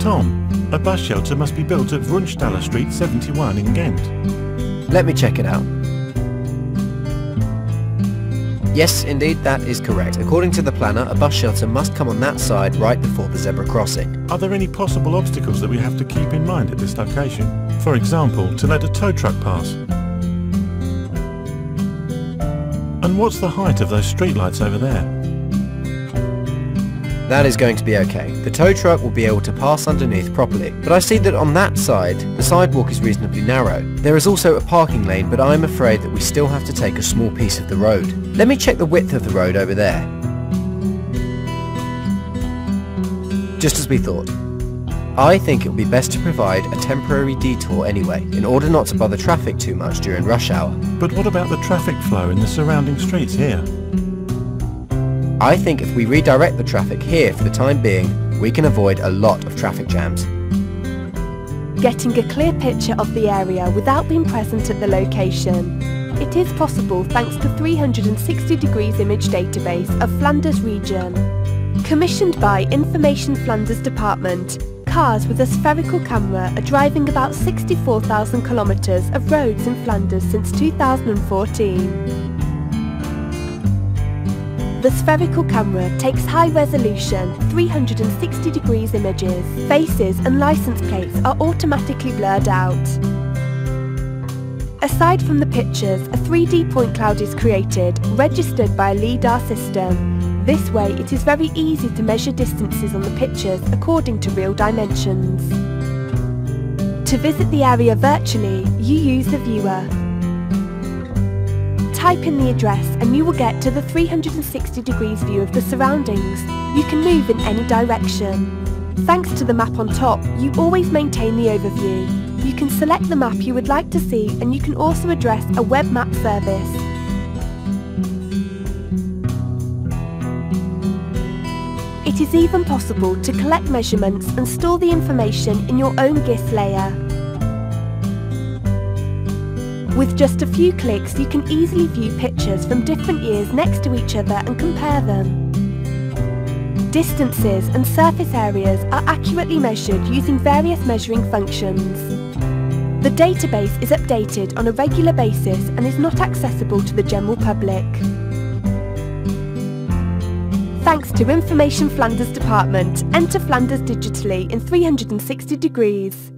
Tom, a bus shelter must be built at Rundstahler Street 71 in Ghent. Let me check it out. Yes, indeed, that is correct. According to the planner, a bus shelter must come on that side right before the zebra crossing. Are there any possible obstacles that we have to keep in mind at this location? For example, to let a tow truck pass. And what's the height of those streetlights over there? That is going to be okay. The tow truck will be able to pass underneath properly. But I see that on that side, the sidewalk is reasonably narrow. There is also a parking lane, but I am afraid that we still have to take a small piece of the road. Let me check the width of the road over there. Just as we thought. I think it would be best to provide a temporary detour anyway, in order not to bother traffic too much during rush hour. But what about the traffic flow in the surrounding streets here? I think if we redirect the traffic here for the time being, we can avoid a lot of traffic jams. Getting a clear picture of the area without being present at the location. It is possible thanks to 360 degrees image database of Flanders region. Commissioned by Information Flanders Department, cars with a spherical camera are driving about 64,000 kilometres of roads in Flanders since 2014. The spherical camera takes high resolution, 360 degrees images. Faces and licence plates are automatically blurred out. Aside from the pictures, a 3D point cloud is created, registered by a LiDAR system. This way, it is very easy to measure distances on the pictures according to real dimensions. To visit the area virtually, you use the viewer. Type in the address and you will get to the 360 degrees view of the surroundings. You can move in any direction. Thanks to the map on top, you always maintain the overview. You can select the map you would like to see and you can also address a web map service. It is even possible to collect measurements and store the information in your own GIS layer. With just a few clicks, you can easily view pictures from different years next to each other and compare them. Distances and surface areas are accurately measured using various measuring functions. The database is updated on a regular basis and is not accessible to the general public. Thanks to Information Flanders Department, enter Flanders digitally in 360 degrees.